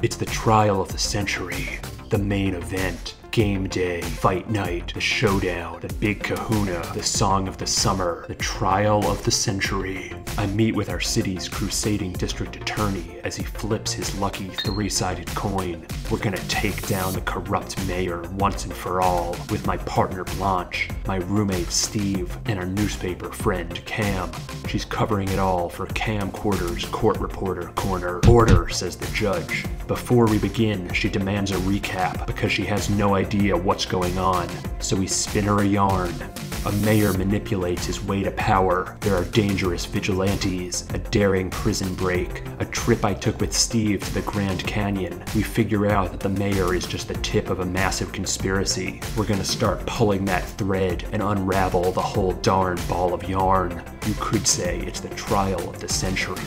It's the trial of the century, the main event, game day, fight night, the showdown, the big kahuna, the song of the summer, the trial of the century. I meet with our city's crusading district attorney as he flips his lucky three-sided coin. We're gonna take down the corrupt mayor once and for all with my partner Blanche, my roommate Steve, and our newspaper friend Cam. She's covering it all for Cam Quarter's Court Reporter Corner. Order, says the judge. Before we begin, she demands a recap because she has no idea what's going on, so we spin her a yarn. A mayor manipulates his way to power. There are dangerous vigilantes, a daring prison break, a trip I took with Steve to the Grand Canyon. We figure out that the mayor is just the tip of a massive conspiracy. We're gonna start pulling that thread and unravel the whole darn ball of yarn. You could say it's the trial of the century.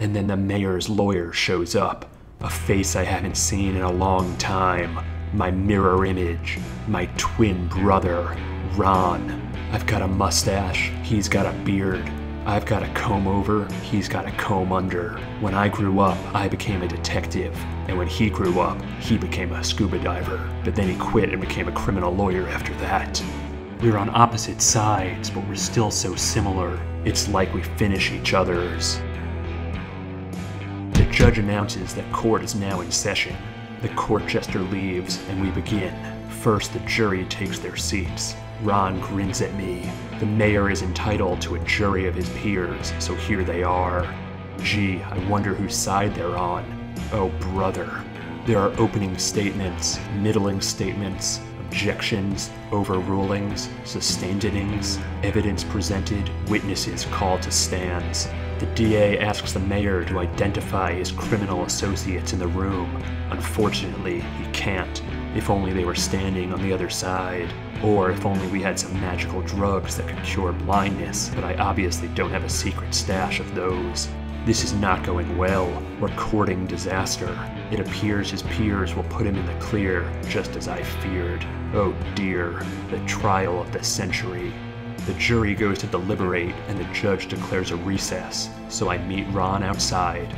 And then the mayor's lawyer shows up, a face I haven't seen in a long time. My mirror image, my twin brother, Ron. I've got a mustache, he's got a beard. I've got a comb over, he's got a comb under. When I grew up, I became a detective. And when he grew up, he became a scuba diver. But then he quit and became a criminal lawyer after that. We're on opposite sides, but we're still so similar. It's like we finish each other's. The judge announces that court is now in session. The court jester leaves, and we begin. First, the jury takes their seats. Ron grins at me. The mayor is entitled to a jury of his peers, so here they are. Gee, I wonder whose side they're on. Oh, brother. There are opening statements, middling statements, objections, overrulings, sustainedings, evidence presented, witnesses called to stands. The DA asks the mayor to identify his criminal associates in the room. Unfortunately, he can't. If only they were standing on the other side. Or if only we had some magical drugs that could cure blindness, but I obviously don't have a secret stash of those. This is not going well. We're courting disaster. It appears his peers will put him in the clear, just as I feared. Oh dear, the trial of the century. The jury goes to deliberate, and the judge declares a recess, so I meet Ron outside.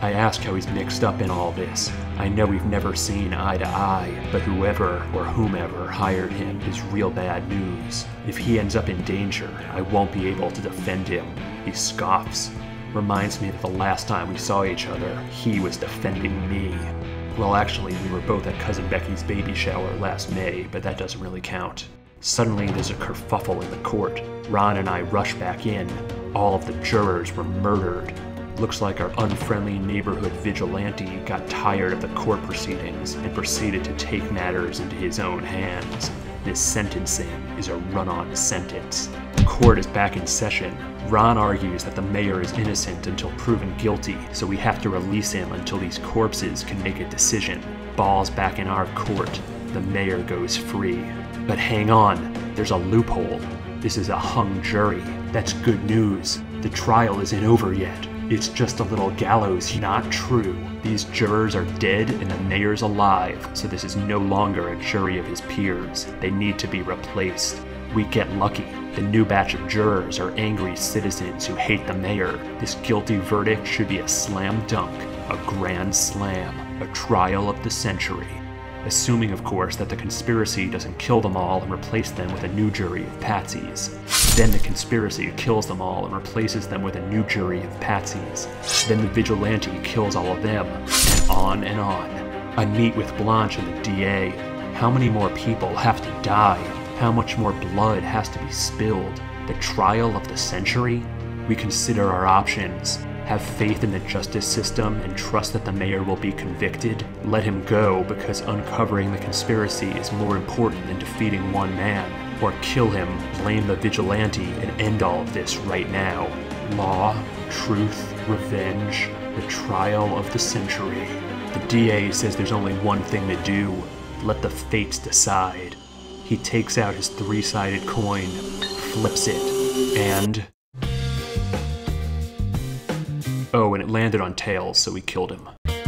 I ask how he's mixed up in all this. I know we've never seen eye to eye, but whoever or whomever hired him is real bad news. If he ends up in danger, I won't be able to defend him. He scoffs. Reminds me that the last time we saw each other, he was defending me. Well, actually, we were both at Cousin Becky's baby shower last May, but that doesn't really count. Suddenly, there's a kerfuffle in the court. Ron and I rush back in. All of the jurors were murdered. Looks like our unfriendly neighborhood vigilante got tired of the court proceedings and proceeded to take matters into his own hands. This sentencing is a run-on sentence. The court is back in session. Ron argues that the mayor is innocent until proven guilty, so we have to release him until these corpses can make a decision. Ball's back in our court. The mayor goes free. But hang on, there's a loophole. This is a hung jury. That's good news. The trial isn't over yet. It's just a little gallows. Not true. These jurors are dead and the mayor's alive, so this is no longer a jury of his peers. They need to be replaced. We get lucky. The new batch of jurors are angry citizens who hate the mayor. This guilty verdict should be a slam dunk, a grand slam, a trial of the century. Assuming, of course, that the conspiracy doesn't kill them all and replace them with a new jury of patsies. Then the conspiracy kills them all and replaces them with a new jury of patsies. Then the vigilante kills all of them, and on and on. I meet with Blanche and the DA. How many more people have to die? How much more blood has to be spilled? The trial of the century? We consider our options. Have faith in the justice system and trust that the mayor will be convicted. Let him go because uncovering the conspiracy is more important than defeating one man. Or kill him, blame the vigilante, and end all of this right now. Law, truth, revenge, the trial of the century. The DA says there's only one thing to do. Let the fates decide. He takes out his three-sided coin, flips it, and... Oh, and it landed on tails, so we killed him.